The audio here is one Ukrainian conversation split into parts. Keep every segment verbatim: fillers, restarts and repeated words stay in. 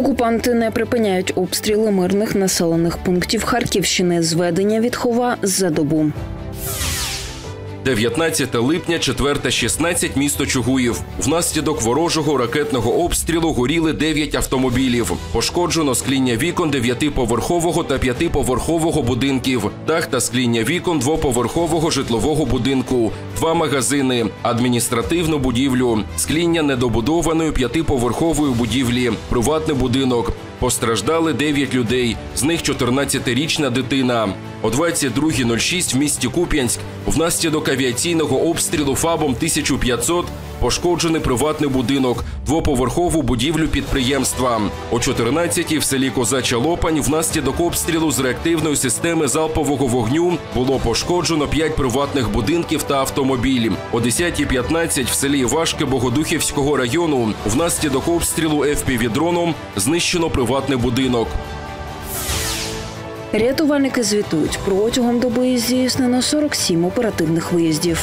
Окупанти не припиняють обстріли мирних населених пунктів Харківщини. Зведення від ХОВА за добу. дев'ятнадцятого липня, четверта шістнадцять, місто Чугуїв. Внаслідок ворожого ракетного обстрілу горіли дев'ять автомобілів. Пошкоджено скління вікон дев'ятиповерхового та п'ятиповерхового будинків, дах та скління вікон двоповерхового житлового будинку, два магазини, адміністративну будівлю, скління недобудованої п'ятиповерхової будівлі, приватний будинок. Постраждали дев'ять людей, з них чотирнадцятирічна дитина. О двадцять другій нуль шість в місті Куп'янськ внаслідок авіаційного обстрілу ФАБом тисяча п'ятсот пошкоджений приватний будинок, двоповерхову будівлю підприємства. О чотирнадцятій в селі Козача Лопань внаслідок обстрілу з реактивної системи залпового вогню було пошкоджено п'ять приватних будинків та автомобіль. О десятій п'ятнадцять в селі Важке Богодухівського району внаслідок обстрілу Евпідроном знищено приватний будинок. Рятувальники звітують, протягом доби здійснено сорок сім оперативних виїздів.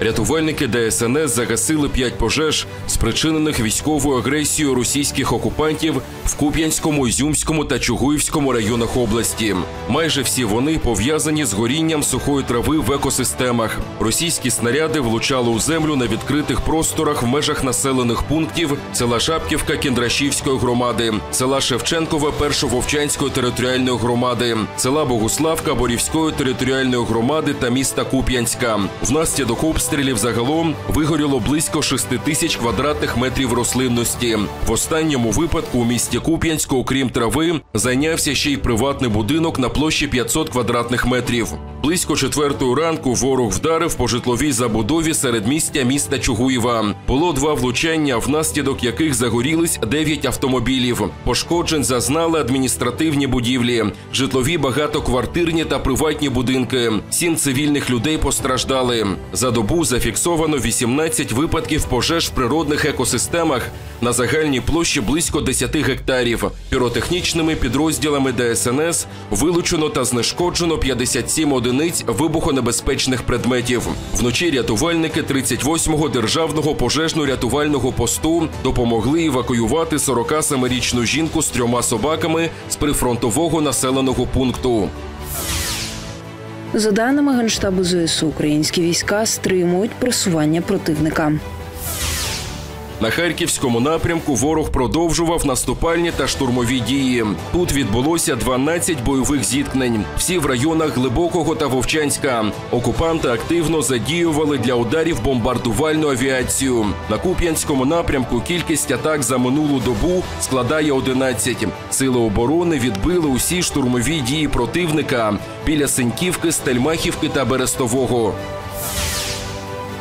Рятувальники ДСНС загасили п'ять пожеж, спричинених військовою агресією російських окупантів в Куп'янському, Ізюмському та Чугуївському районах області. Майже всі вони пов'язані з горінням сухої трави в екосистемах. Російські снаряди влучали у землю на відкритих просторах в межах населених пунктів села Шапківка Кіндрашівської громади, села Шевченкове Першововчанської територіальної громади, села Богуславка Борівської територіальної громади та міста Куп'янська. Внаслідок обстрілів Обстрілів загалом вигоріло близько шести тисяч квадратних метрів рослинності. В останньому випадку у місті Куп'янську, окрім трави, зайнявся ще й приватний будинок на площі п'ятсот квадратних метрів. Близько четвертої ранку ворог вдарив по житловій забудові середмістя міста Чугуєва. Було два влучання, внаслідок яких загорілись дев'ять автомобілів. Пошкоджень зазнали адміністративні будівлі, житлові багатоквартирні та приватні будинки. Сім цивільних людей постраждали. За добу зафіксовано вісімнадцять випадків пожеж в природних екосистемах на загальній площі близько десяти гектарів. Піротехнічними підрозділами ДСНС вилучено та знешкоджено п'ятдесят сім одиниць вибухонебезпечних предметів. Вночі рятувальники тридцять восьмого державного пожежно-рятувального посту допомогли евакуювати сорокасемирічну жінку з трьома собаками з прифронтового населеного пункту. За даними Генштабу ЗСУ, українські війська стримують просування противника. На Харківському напрямку ворог продовжував наступальні та штурмові дії. Тут відбулося дванадцять бойових зіткнень. Всі в районах Глибокого та Вовчанська. Окупанти активно задіювали для ударів бомбардувальну авіацію. На Куп'янському напрямку кількість атак за минулу добу складає одинадцять. Сили оборони відбили усі штурмові дії противника біля Синьківки, Стельмахівки та Берестового.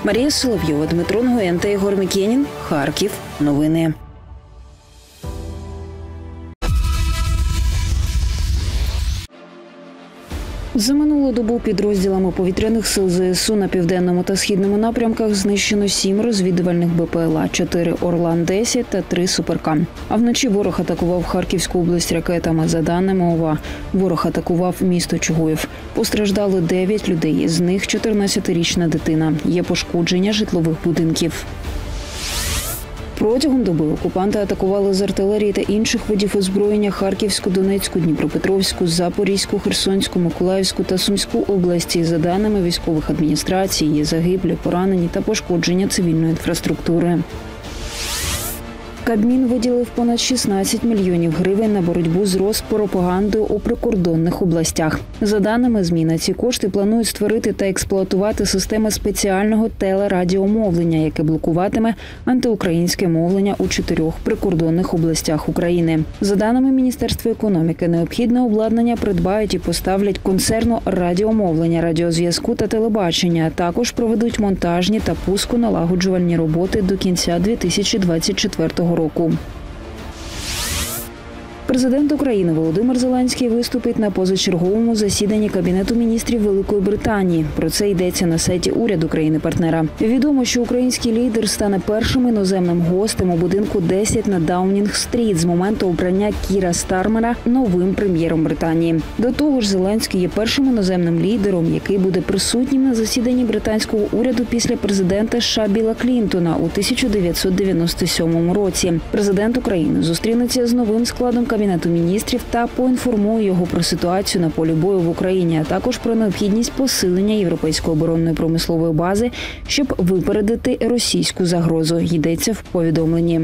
Марія Соловйова, Дмитро Нгуен та Ігор Мікенін. Харків. Новини. За минулу добу підрозділами повітряних сил ЗСУ на південному та східному напрямках знищено сім розвідувальних БПЛА, чотири «Орлан-десять» та три «Суперка». А вночі ворог атакував Харківську область ракетами. За даними ОВА, ворог атакував місто Чугуїв. Постраждали дев'ять людей, з них чотирнадцятирічна дитина. Є пошкодження житлових будинків. Протягом доби окупанти атакували з артилерії та інших видів озброєння Харківську, Донецьку, Дніпропетровську, Запорізьку, Херсонську, Миколаївську та Сумську області. За даними військових адміністрацій, є загиблі, поранені та пошкодження цивільної інфраструктури. Кабмін виділив понад шістнадцять мільйонів гривень на боротьбу з розпропагандою у прикордонних областях. За даними ЗМІ, на ці кошти планують створити та експлуатувати системи спеціального телерадіомовлення, яке блокуватиме антиукраїнське мовлення у чотирьох прикордонних областях України. За даними Міністерства економіки, необхідне обладнання придбають і поставлять концерну радіомовлення, радіозв'язку та телебачення, а також проведуть монтажні та пусконалагоджувальні роботи до кінця дві тисячі двадцять четвертого року. Президент України Володимир Зеленський виступить на позачерговому засіданні Кабінету міністрів Великої Британії. Про це йдеться на сайті уряду країни-партнера. Відомо, що український лідер стане першим іноземним гостем у будинку десять на Даунінг-стріт з моменту обрання Кіра Стармера новим прем'єром Британії. До того ж, Зеленський є першим іноземним лідером, який буде присутнім на засіданні британського уряду після президента США Білла Клінтона у тисяча дев'ятсот дев'яносто сьомому році. Президент України зустрінеться з новим складом Кабінету міністрів та поінформує його про ситуацію на полі бою в Україні, а також про необхідність посилення європейської оборонної промислової бази, щоб випередити російську загрозу, йдеться в повідомленні.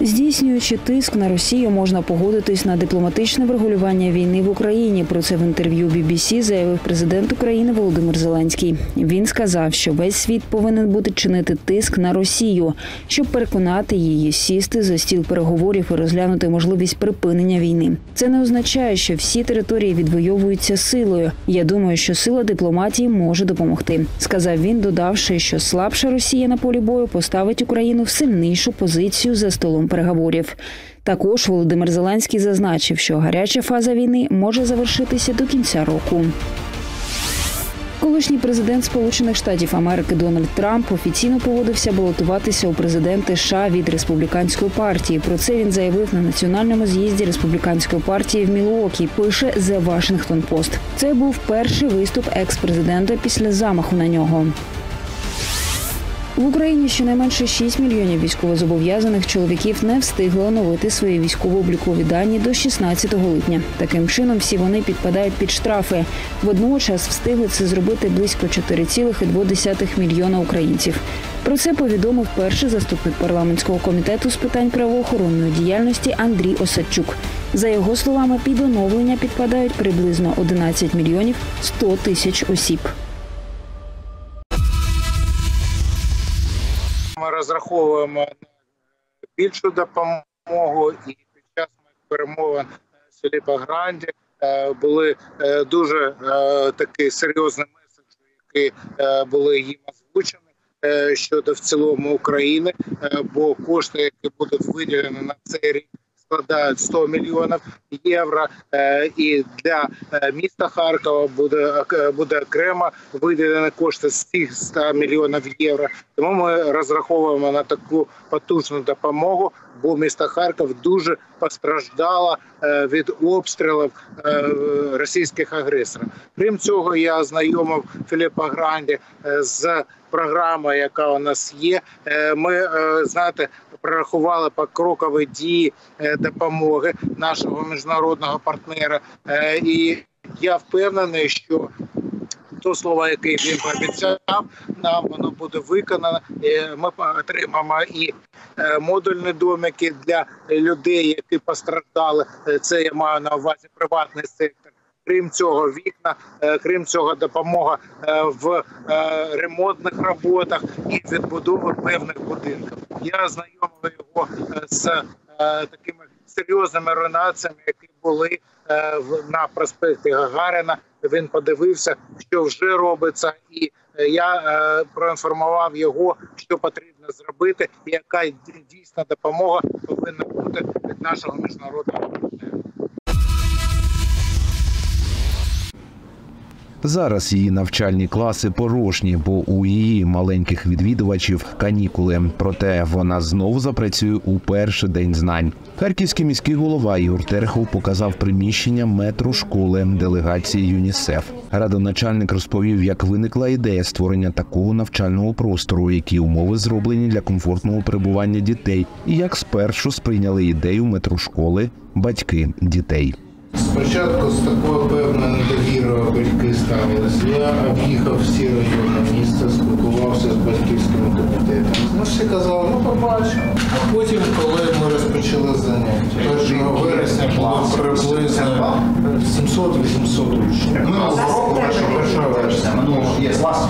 Здійснюючи тиск на Росію, можна погодитись на дипломатичне врегулювання війни в Україні. Про це в інтерв'ю бі бі сі заявив президент України Володимир Зеленський. Він сказав, що весь світ повинен буде чинити тиск на Росію, щоб переконати її сісти за стіл переговорів і розглянути можливість припинення війни. Це не означає, що всі території відвойовуються силою. Я думаю, що сила дипломатії може допомогти, сказав він, додавши, що слабша Росія на полі бою поставить Україну в сильнішу позицію за столом переговорів. Також Володимир Зеленський зазначив, що гаряча фаза війни може завершитися до кінця року. Колишній президент Сполучених Штатів Америки Дональд Трамп офіційно погодився балотуватися у президенти США від республіканської партії. Про це він заявив на національному з'їзді республіканської партії в Мілуокі, пише The Washington Post. Це був перший виступ екс-президента після замаху на нього. В Україні щонайменше шість мільйонів військовозобов'язаних чоловіків не встигли оновити свої військово-облікові дані до шістнадцятого липня. Таким чином, всі вони підпадають під штрафи. Водночас встигли це зробити близько чотири цілих дві десятих мільйона українців. Про це повідомив перший заступник парламентського комітету з питань правоохоронної діяльності Андрій Осадчук. За його словами, під оновлення підпадають приблизно одинадцять мільйонів сто тисяч осіб. Ми розраховуємо на більшу допомогу, і під час моїх перемовин з Філіпом Гранді були дуже такі серйозні меседжі, які були їм озвучені щодо в цілому України, бо кошти, які будуть виділені на цей рік, складають сто мільйонів євро, і для міста Харкова буде, буде окремо виділені кошти з цих ста мільйонів євро. Тому ми розраховуємо на таку потужну допомогу, бо місто Харків дуже постраждало від обстрілів російських агресорів. Крім цього, я ознайомив Філіпа Гранді з програмою, яка у нас є. Ми, знаєте, прорахували покрокові дії допомоги нашого міжнародного партнера. І я впевнений, що то слово, яке він пообіцяв, нам воно буде виконано. Ми отримаємо і модульні домики для людей, які постраждали. Це я маю на увазі приватний сектор. Крім цього, вікна, крім цього, допомога в ремонтних роботах і відбудови певних будинків. Я знайомив його з такими серйозними руйнаціями, які були на проспекті Гагаріна. Він подивився, що вже робиться, і я проінформував його, що потрібно зробити, і яка дійсна допомога повинна бути від нашого міжнародного партнера. Зараз її навчальні класи порожні, бо у її маленьких відвідувачів канікули. Проте вона знову запрацює у перший день знань. Харківський міський голова Ігор Терехов показав приміщення метро школи делегації ЮНІСЕФ. Радоначальник розповів, як виникла ідея створення такого навчального простору, які умови зроблені для комфортного перебування дітей, і як спершу сприйняли ідею метро школи батьки дітей. Спочатку з такою певною недовірою батьки ставилися. Я об'їхав всі райони міста, спілкувався з батьківським комітетом. Ну, всі казали, ну побачимо. А потім, коли ми розпочали заняття, першого вересня було приблизно сімсот-вісімсот учнів. Ну, урок першого першого вересня. Ну, є клас.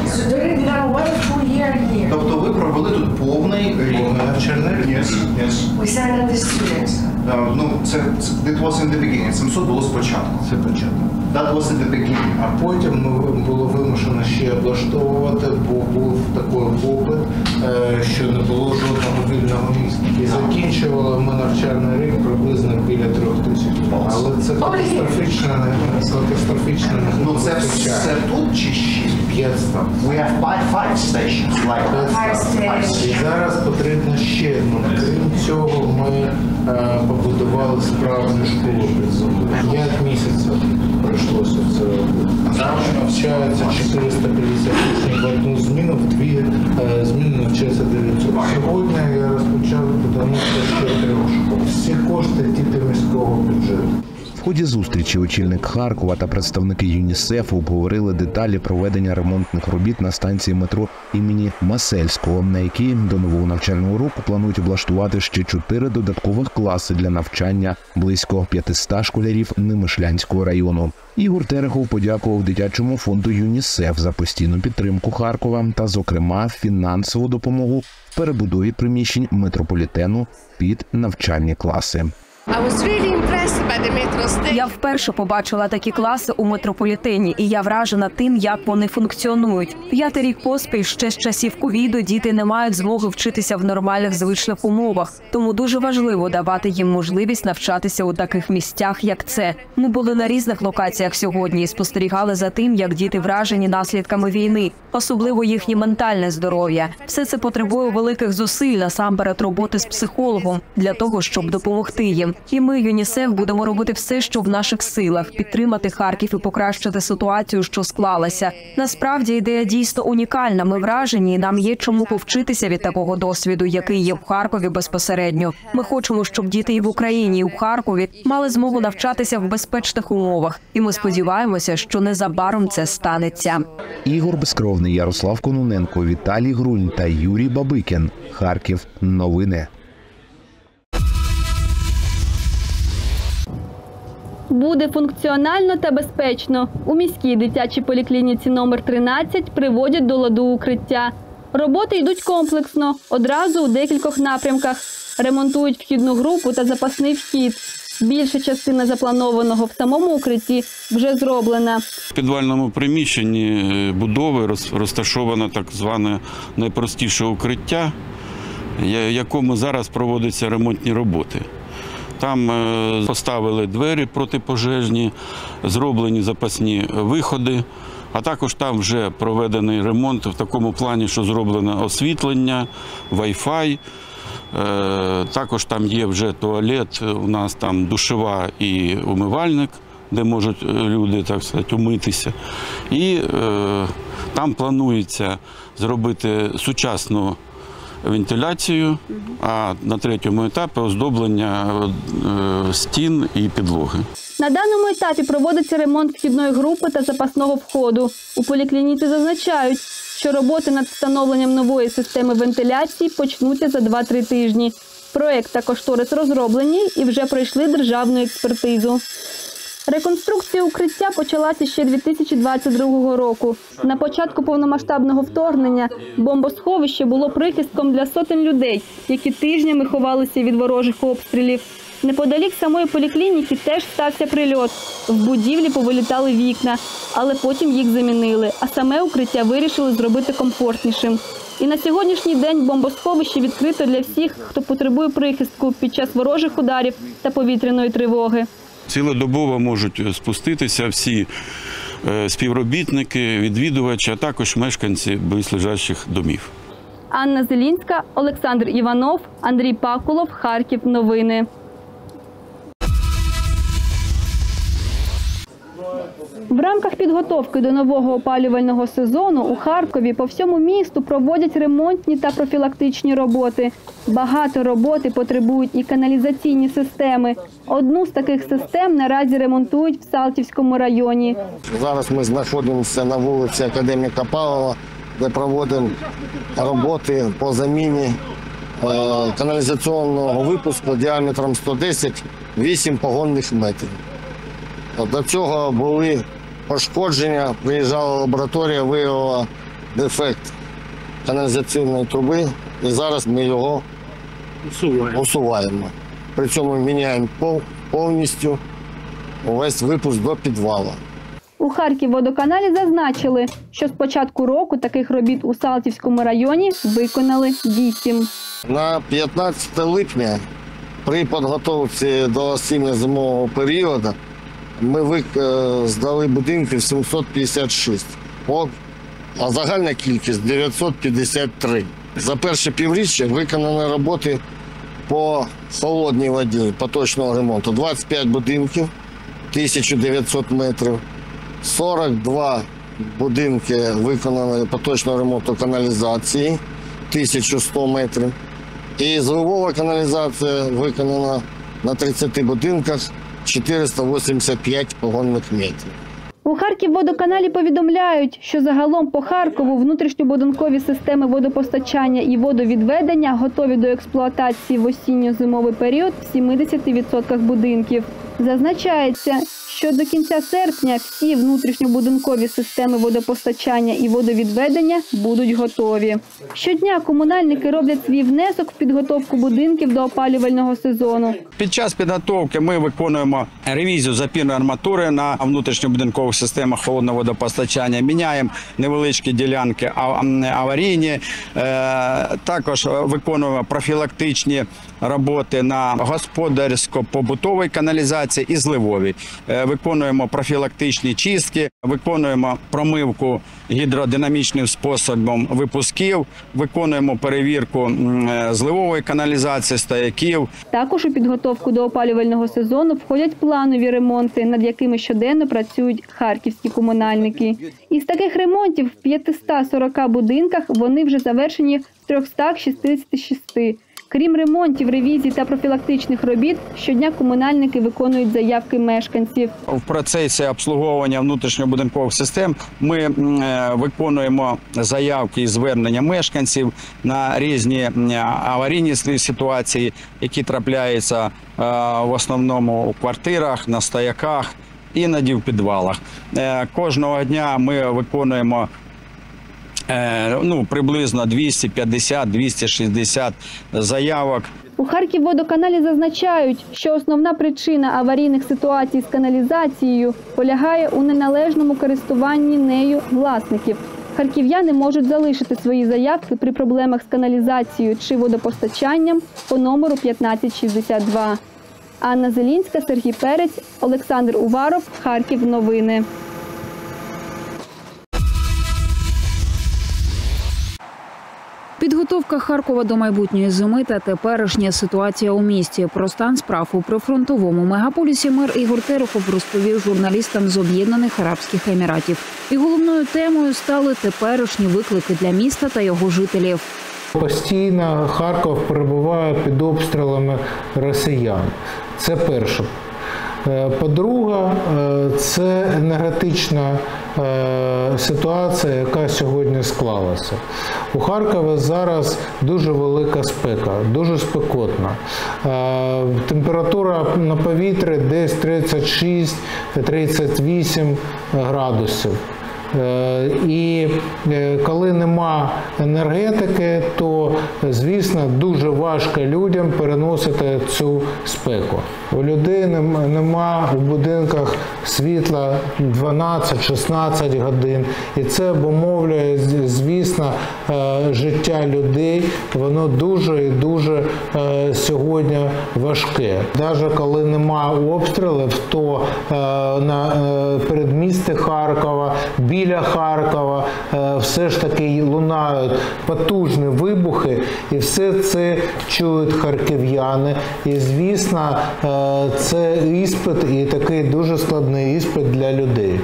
Тобто ви провели тут повний рік навчальний рік? Ну, це сімсот було спочатку. Це початок. А потім було вимушено вимушена ще облаштовувати, бо був такий попит, що не було жодного вільного місця. І закінчували ми навчальний рік приблизно біля трьох тисяч. Але це катастрофічна, катастрофічна. Ну це все тут чи ще? We have five fire stations, like fire stations. І зараз потрібно ще одну. Крім цього, ми побудували справжню школу під землею. П'ять місяців пройшлося це робити. Зараз навчаються чотириста п'ятдесят учнів в одну зміну, в дві зміни навчаються дев'ятсот. Сьогодні я розпочав будівництво ще трьох школ. Всі кошти тільки міського бюджету. В ході зустрічі очільник Харкова та представники ЮНІСЕФу обговорили деталі проведення ремонтних робіт на станції метро імені Масельського, на якій до нового навчального року планують облаштувати ще чотири додаткових класи для навчання близько п'ятсот школярів Немишлянського району. Ігор Терехов подякував дитячому фонду ЮНІСЕФ за постійну підтримку Харкова та, зокрема, фінансову допомогу в перебудові приміщень метрополітену під навчальні класи. Я вперше побачила такі класи у метрополітені, і я вражена тим, як вони функціонують. П'ятий рік поспіль ще з часів ковіду діти не мають змоги вчитися в нормальних звичних умовах, тому дуже важливо давати їм можливість навчатися у таких місцях, як це. Ми були на різних локаціях сьогодні і спостерігали за тим, як діти вражені наслідками війни, особливо їхнє ментальне здоров'я. Все це потребує великих зусиль, насамперед роботи з психологом, для того, щоб допомогти їм. І ми, ЮНІСЕФ, будемо робити все, що в наших силах, підтримати Харків і покращити ситуацію, що склалася. Насправді, ідея дійсно унікальна, ми вражені, і нам є чому повчитися від такого досвіду, який є в Харкові безпосередньо. Ми хочемо, щоб діти і в Україні, і в Харкові мали змогу навчатися в безпечних умовах. І ми сподіваємося, що незабаром це станеться. Ігор Безкровний, Ярослав Кононенко, Віталій Грунь та Юрій Бабикін. Харків. Новини. Буде функціонально та безпечно. У міській дитячій поліклініці номер тринадцять приводять до ладу укриття. Роботи йдуть комплексно, одразу у декількох напрямках. Ремонтують вхідну групу та запасний вхід. Більша частина запланованого в самому укритті вже зроблена. В підвальному приміщенні будови розташоване так зване найпростіше укриття, в якому зараз проводяться ремонтні роботи. Там поставили двері протипожежні, зроблені запасні виходи, а також там вже проведений ремонт в такому плані, що зроблено освітлення, вай-фай, також там є вже туалет, у нас там душева і умивальник, де можуть люди, так сказати, умитися. І там планується зробити сучасну вентиляцію, а на третьому етапі – оздоблення стін і підлоги. На даному етапі проводиться ремонт вхідної групи та запасного входу. У поліклініці зазначають, що роботи над встановленням нової системи вентиляції почнуться за два-три тижні. Проєкт та кошторис розроблені і вже пройшли державну експертизу. Реконструкція укриття почалася ще дві тисячі двадцять другого року. На початку повномасштабного вторгнення бомбосховище було прихистком для сотень людей, які тижнями ховалися від ворожих обстрілів. Неподалік самої поліклініки теж стався прильот. В будівлі повилітали вікна, але потім їх замінили, а саме укриття вирішили зробити комфортнішим. І на сьогоднішній день бомбосховище відкрито для всіх, хто потребує прихистку під час ворожих ударів та повітряної тривоги. Цілодобово можуть спуститися всі співробітники, відвідувачі, а також мешканці близьколежачих домів. Анна Зелінська, Олександр Іванов, Андрій Пакулов, Харків. Новини. В рамках підготовки до нового опалювального сезону у Харкові по всьому місту проводять ремонтні та профілактичні роботи. Багато роботи потребують і каналізаційні системи. Одну з таких систем наразі ремонтують в Салтівському районі. Зараз ми знаходимося на вулиці Академіка Павлова, де проводимо роботи по заміні каналізаційного випуску діаметром сто десять цілих вісім погонних метрів. До цього були пошкодження, приїжджала лабораторія, виявила дефект каналізаційної труби, і зараз ми його усуваємо. При цьому міняємо повністю увесь випуск до підвалу. У Харківводоканалі зазначили, що з початку року таких робіт у Салтівському районі виконали вісім. На п'ятнадцяте липня при підготовці до осінньо-зимового періоду ми здали будинків сімсот п'ятдесят шість, а загальна кількість дев'ятсот п'ятдесят три. За перше півріччя виконані роботи по холодній воді поточного ремонту двадцять п'ять будинків, тисяча дев'ятсот метрів, сорок два будинки виконано поточного ремонту каналізації, тисяча сто метрів. І зливова каналізація виконана на тридцяти будинках, чотириста вісімдесят п'ять погонних метрів. У Харківводоканалі повідомляють, що загалом по Харкову внутрішньобудинкові системи водопостачання і водовідведення готові до експлуатації в осінньо-зимовий період в сімдесяти відсотках будинків. Зазначається, що до кінця серпня всі внутрішньобудинкові системи водопостачання і водовідведення будуть готові. Щодня комунальники роблять свій внесок в підготовку будинків до опалювального сезону. Під час підготовки ми виконуємо ревізію запірної арматури на внутрішньобудинкових системах холодного водопостачання, міняємо невеличкі ділянки аварійні, також виконуємо профілактичні роботи на господарсько-побутовій каналізації і зливовій. Виконуємо профілактичні чистки, виконуємо промивку гідродинамічним способом випусків, виконуємо перевірку зливової каналізації, стояків. Також у підготовку до опалювального сезону входять планові ремонти, над якими щоденно працюють харківські комунальники. Із таких ремонтів в п'ятистах сорока будинках вони вже завершені в трьохстах шістдесяти шести. Крім ремонтів, ревізій та профілактичних робіт, щодня комунальники виконують заявки мешканців. В процесі обслуговування внутрішньобудинкових систем ми виконуємо заявки і звернення мешканців на різні аварійні ситуації, які трапляються в основному у квартирах, на стояках, іноді в підвалах. Кожного дня ми виконуємо Ну, приблизно двісті п'ятдесят - двісті шістдесят заявок. У Харківводоканалі зазначають, що основна причина аварійних ситуацій з каналізацією полягає у неналежному користуванні нею власників. Харків'яни можуть залишити свої заявки при проблемах з каналізацією чи водопостачанням по номеру п'ятнадцять шістдесят два. Анна Зелінська, Сергій Перець, Олександр Уваров, Харків новини. Підготовка Харкова до майбутньої зими та теперішня ситуація у місті. Про стан справ у прифронтовому мегаполісі мер Ігор Терехов розповів журналістам з Об'єднаних Арабських Еміратів. І головною темою стали теперішні виклики для міста та його жителів. Постійно Харків перебуває під обстрілами росіян. Це перше. По-друге, це енергетична ситуація, яка сьогодні склалася. У Харкові зараз дуже велика спека, дуже спекотна. Температура на повітрі десь тридцять шість - тридцять вісім градусів. І коли нема енергетики, то, звісно, дуже важко людям переносити цю спеку. У людей нема в будинках світла дванадцять - шістнадцять годин. І це обумовлює, звісно, життя людей. Воно дуже і дуже сьогодні важке. Навіть коли нема обстрілів, то на передмісті Харкова, біля Харкова все ж таки лунають потужні вибухи, і все це чують харків'яни. І, звісно, це іспит, і такий дуже складний іспит для людей.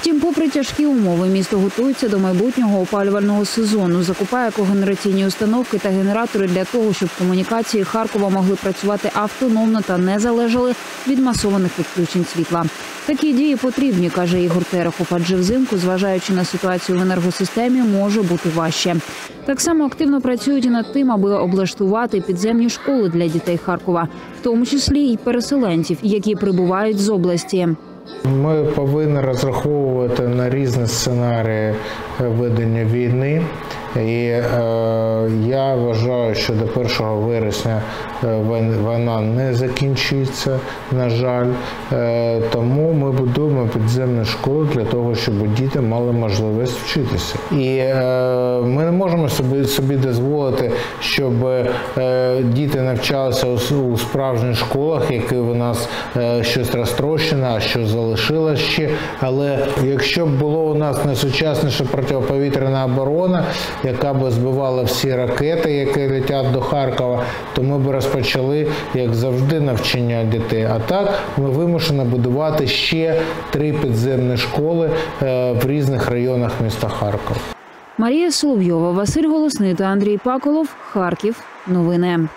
Втім, попри тяжкі умови, місто готується до майбутнього опалювального сезону, закупає когенераційні установки та генератори для того, щоб комунікації Харкова могли працювати автономно та не залежали від масованих відключень світла. Такі дії потрібні, каже Ігор Терехов, адже взимку, зважаючи на ситуацію в енергосистемі, може бути важче. Так само активно працюють і над тим, аби облаштувати підземні школи для дітей Харкова, в тому числі і переселенців, які прибувають з області. Ми повинні розраховувати на різні сценарії ведення війни. І е, я вважаю, що до першого вересня вона не закінчиться, на жаль. Е, тому ми будуємо підземну школу для того, щоб діти мали можливість вчитися. І е, ми не можемо собі, собі дозволити, щоб е, діти навчалися у, у справжніх школах, які у нас е, щось розтрощено, а що залишилось ще. Але якщо б було у нас найсучасніша протиповітряна оборона, яка б збивала всі ракети, які летять до Харкова, то ми б розпочали, як завжди, навчання дітей. А так ми вимушені будувати ще три підземні школи в різних районах міста Харкова. Марія Соловйова, Василь Голосний та Андрій Пакулов. Харків. Новини.